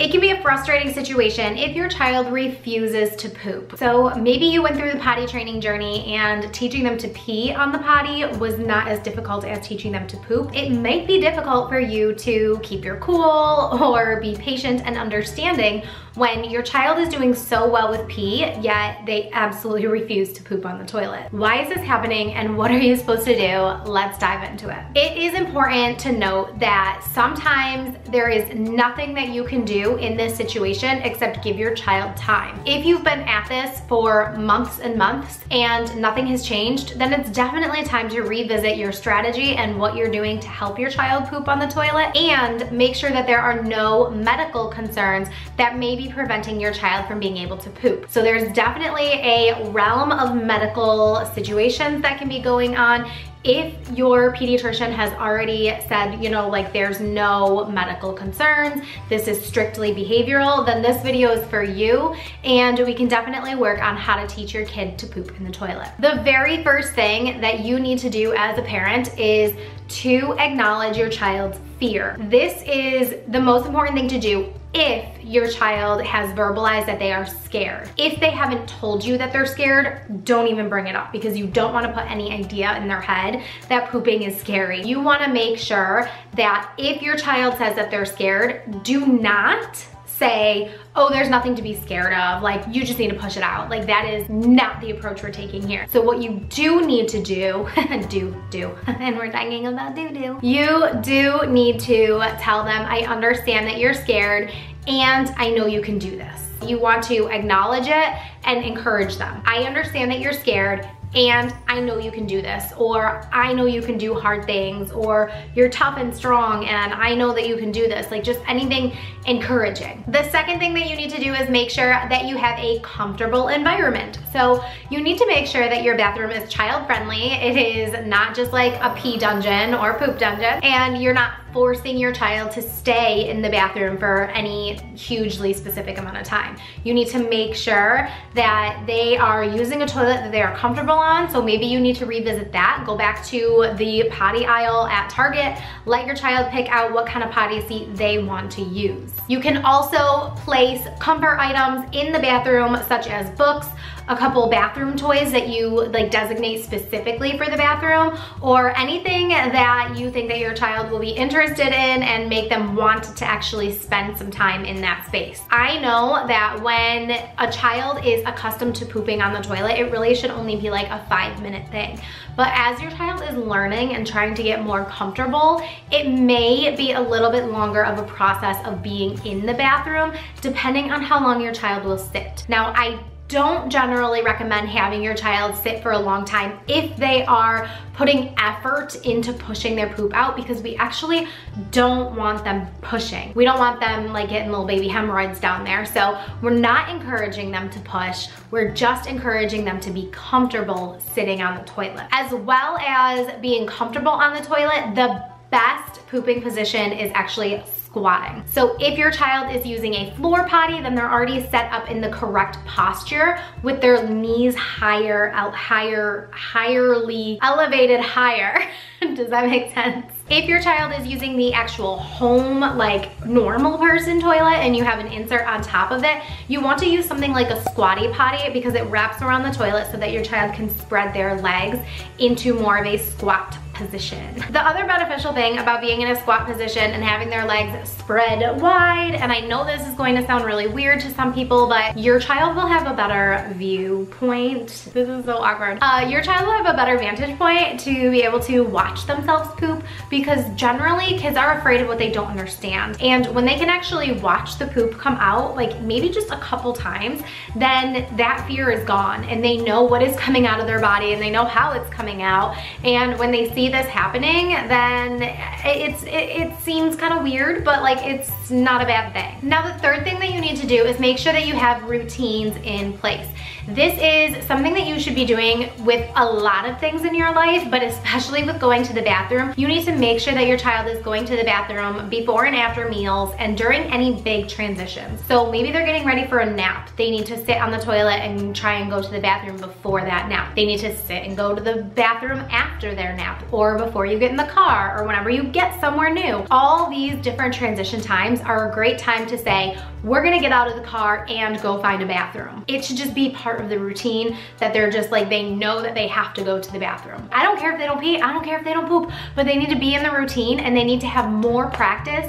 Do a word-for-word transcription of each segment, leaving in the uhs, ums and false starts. It can be a frustrating situation if your child refuses to poop. So maybe you went through the potty training journey and teaching them to pee on the potty was not as difficult as teaching them to poop. It might be difficult for you to keep your cool or be patient and understanding when your child is doing so well with pee, yet they absolutely refuse to poop on the toilet. Why is this happening and what are you supposed to do? Let's dive into it. It is important to note that sometimes there is nothing that you can do in this situation except give your child time. If you've been at this for months and months and nothing has changed, then it's definitely time to revisit your strategy and what you're doing to help your child poop on the toilet and make sure that there are no medical concerns that may be preventing your child from being able to poop. So there's definitely a realm of medical situations that can be going on if your pediatrician has already said, you know, like there's no medical concerns, this is strictly behavioral, then this video is for you and we can definitely work on how to teach your kid to poop in the toilet. The very first thing that you need to do as a parent is to acknowledge your child's fear. This is the most important thing to do if your child has verbalized that they are scared. If they haven't told you that they're scared, don't even bring it up because you don't want to put any idea in their head that pooping is scary. You want to make sure that if your child says that they're scared, do not say, oh, there's nothing to be scared of, like you just need to push it out. Like that is not the approach we're taking here. So what you do need to do, do, do, and we're talking about do, do. You do need to tell them, I understand that you're scared and I know you can do this. You want to acknowledge it and encourage them. I understand that you're scared and I know you can do this, or I know you can do hard things, or you're tough and strong and I know that you can do this. Like just anything encouraging. The second thing that you need to do is make sure that you have a comfortable environment. So you need to make sure that your bathroom is child friendly. It is not just like a pee dungeon or poop dungeon, and you're not forcing your child to stay in the bathroom for any hugely specific amount of time. You need to make sure that they are using a toilet that they are comfortable on, so maybe you need to revisit that. Go back to the potty aisle at Target, let your child pick out what kind of potty seat they want to use. You can also place comfort items in the bathroom, such as books, a couple bathroom toys that you like designate specifically for the bathroom, or anything that you think that your child will be interested in and make them want to actually spend some time in that space. I know that when a child is accustomed to pooping on the toilet, it really should only be like a five minute thing. But as your child is learning and trying to get more comfortable, it may be a little bit longer of a process of being in the bathroom, depending on how long your child will sit. Now, I don't generally recommend having your child sit for a long time if they are putting effort into pushing their poop out, because we actually don't want them pushing. We don't want them like getting little baby hemorrhoids down there. So we're not encouraging them to push. We're just encouraging them to be comfortable sitting on the toilet. As well as being comfortable on the toilet, the best pooping position is actually squatting. So if your child is using a floor potty, then they're already set up in the correct posture with their knees higher, out higher, higherly elevated higher. Does that make sense? If your child is using the actual home, like normal person toilet, and you have an insert on top of it, you want to use something like a squatty potty because it wraps around the toilet so that your child can spread their legs into more of a squat position. The other beneficial thing about being in a squat position and having their legs spread wide, and I know this is going to sound really weird to some people, but your child will have a better viewpoint. This is so awkward. Uh, your child will have a better vantage point to be able to watch themselves poop, because generally kids are afraid of what they don't understand. And when they can actually watch the poop come out, like maybe just a couple times, then that fear is gone and they know what is coming out of their body and they know how it's coming out. And when they see this happening, then it's it, it seems kind of weird, but like it's not a bad thing. Now the third thing that you need to do is make sure that you have routines in place. This is something that you should be doing with a lot of things in your life, but especially with going to the bathroom. You need to make sure that your child is going to the bathroom before and after meals and during any big transitions. So maybe they're getting ready for a nap. They need to sit on the toilet and try and go to the bathroom before that nap. They need to sit and go to the bathroom after their nap. floor before you get in the car or whenever you get somewhere new. All these different transition times are a great time to say, we're gonna get out of the car and go find a bathroom. It should just be part of the routine that they're just like, they know that they have to go to the bathroom. I don't care if they don't pee, I don't care if they don't poop, but they need to be in the routine and they need to have more practice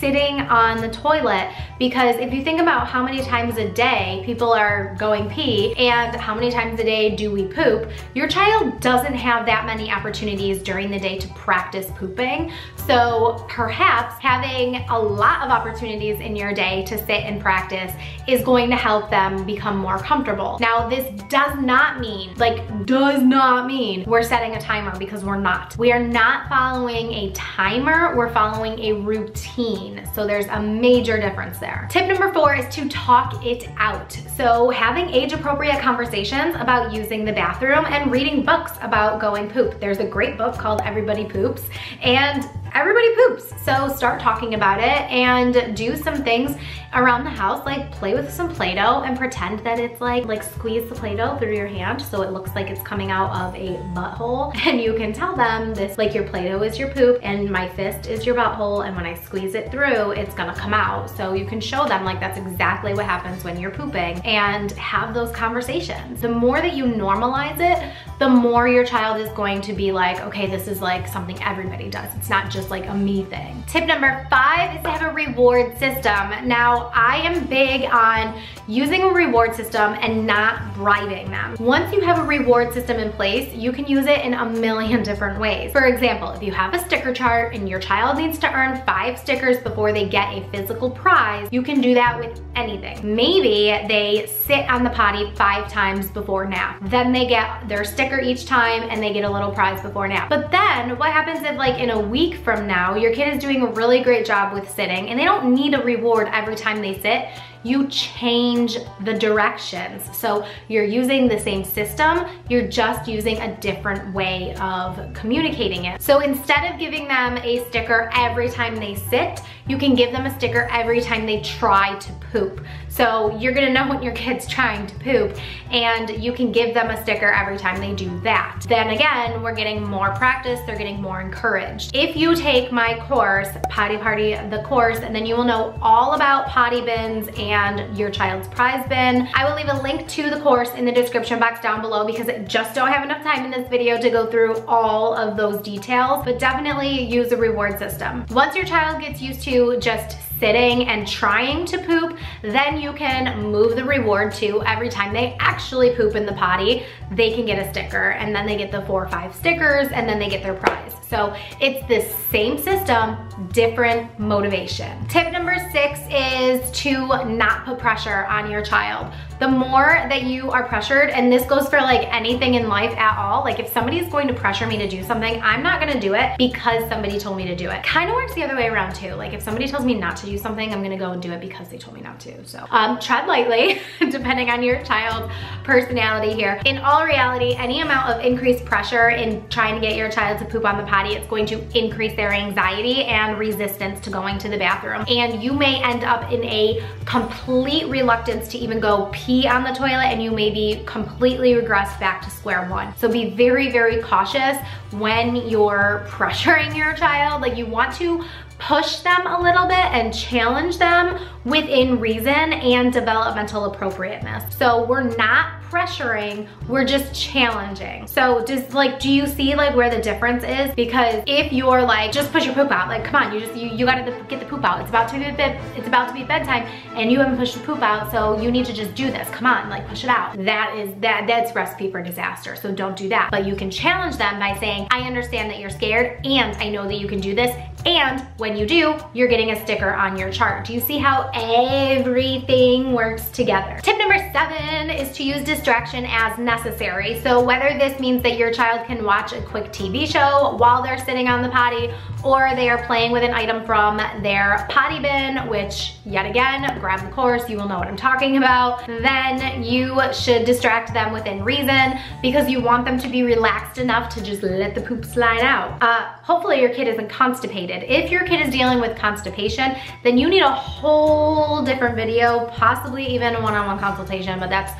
sitting on the toilet, because if you think about how many times a day people are going pee and how many times a day do we poop, your child doesn't have that many opportunities during the day to practice pooping. So perhaps having a lot of opportunities in your day to sit and practice is going to help them become more comfortable. Now this does not mean, like does not mean we're setting a timer, because we're not. We are not following a timer, we're following a routine. So there's a major difference there. Tip number four is to talk it out. So having age-appropriate conversations about using the bathroom and reading books about going poop. There's a great book called Everybody Poops, and everybody poops. So start talking about it and do some things around the house, like play with some Play-Doh and pretend that it's like, like squeeze the Play-Doh through your hand so it looks like it's coming out of a butthole. And you can tell them this, like your Play-Doh is your poop and my fist is your butthole, and when I squeeze it through, it's gonna come out. So you can show them like that's exactly what happens when you're pooping, and have those conversations. The more that you normalize it, the more your child is going to be like, okay, this is like something everybody does. It's not just like a me thing. Tip number five is to have a reward system. Now, I am big on using a reward system and not bribing them. Once you have a reward system in place, you can use it in a million different ways. For example, if you have a sticker chart and your child needs to earn five stickers before they get a physical prize, you can do that with anything. Maybe they sit on the potty five times before nap. Then they get their sticker each time and they get a little prize before nap. But then what happens if like in a week from now, your kid is doing a really great job with sitting and they don't need a reward every time they sit? You change the directions. So you're using the same system, you're just using a different way of communicating it. So instead of giving them a sticker every time they sit, you can give them a sticker every time they try to poop. So you're gonna know when your kid's trying to poop, and you can give them a sticker every time they do that. Then again, we're getting more practice, they're getting more encouraged. If you take my course, Potty Party The Course, and then you will know all about potty bins and and your child's prize bin. I will leave a link to the course in the description box down below, because I just don't have enough time in this video to go through all of those details, but definitely use a reward system. Once your child gets used to just sitting and trying to poop, then you can move the reward to every time they actually poop in the potty, they can get a sticker, and then they get the four or five stickers, and then they get their prize. So it's the same system, different motivation. Tip number six is to not put pressure on your child. The more that you are pressured, and this goes for like anything in life at all, like if somebody is going to pressure me to do something, I'm not gonna do it because somebody told me to do it. Kind of works the other way around too. Like if somebody tells me not to do something, I'm gonna go and do it because they told me not to. So um, tread lightly, depending on your child's personality here. In all reality, any amount of increased pressure in trying to get your child to poop on the potty, it's going to increase their anxiety and resistance to going to the bathroom. And you may end up in a complete reluctance to even go pee on the toilet, and you may be completely regressed back to square one. So be very, very cautious when you're pressuring your child. Like you want to push them a little bit and challenge them within reason and developmental appropriateness. So we're not pressuring, we're just challenging. So just like, do you see like where the difference is? Because if you're like, just push your poop out, like come on, you just, you, you gotta get the poop out. It's about to be bed, it's about to be bedtime and you haven't pushed the poop out, so you need to just do this. Come on, like push it out. That is, that, that's recipe for disaster. So don't do that. But you can challenge them by saying, I understand that you're scared and I know that you can do this. And when you do, you're getting a sticker on your chart. Do you see how everything works together? Tip number seven is to use distraction as necessary. So whether this means that your child can watch a quick T V show while they're sitting on the potty, or they are playing with an item from their potty bin, which yet again, grab the course, you will know what I'm talking about, then you should distract them within reason, because you want them to be relaxed enough to just let the poop slide out. Uh, hopefully your kid isn't constipated. If your kid is dealing with constipation, then you need a whole different video, possibly even a one-on-one consultation, but that's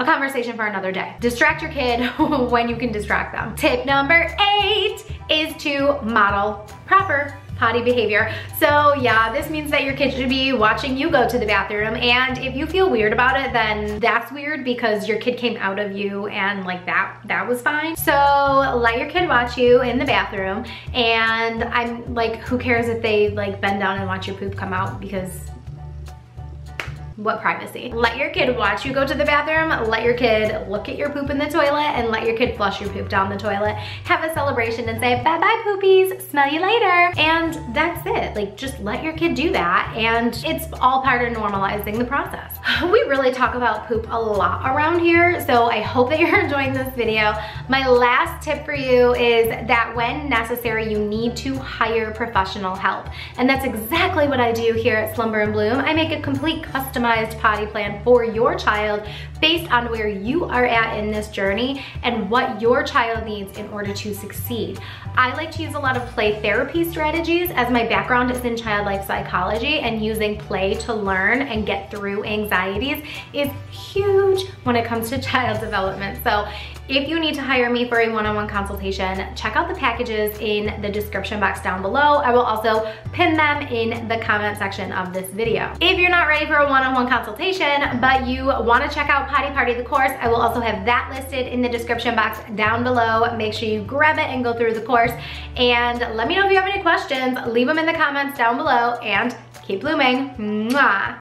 a conversation for another day. Distract your kid when you can distract them. Tip number eight is to model proper potty behavior. So yeah, this means that your kids should be watching you go to the bathroom, and if you feel weird about it, then that's weird because your kid came out of you and like that, that was fine. So let your kid watch you in the bathroom, and I'm like, who cares if they like bend down and watch your poop come out, because what privacy? Let your kid watch you go to the bathroom, let your kid look at your poop in the toilet, and let your kid flush your poop down the toilet. Have a celebration and say, bye bye poopies, smell you later. And that's it, like just let your kid do that, and it's all part of normalizing the process. We really talk about poop a lot around here, so I hope that you're enjoying this video. My last tip for you is that when necessary, you need to hire professional help. And that's exactly what I do here at Slumber and Bloom. I make a complete customized potty plan for your child based on where you are at in this journey and what your child needs in order to succeed. I like to use a lot of play therapy strategies, as my background is in child life psychology, and using play to learn and get through anxieties is huge when it comes to child development. So if you need to hire me for a one-on-one consultation, check out the packages in the description box down below. I will also pin them in the comment section of this video. If you're not ready for a one-on-one consultation, but you want to check out Potty Party The Course, I will also have that listed in the description box down below. Make sure you grab it and go through the course. And let me know if you have any questions. Leave them in the comments down below, and keep blooming. Mwah!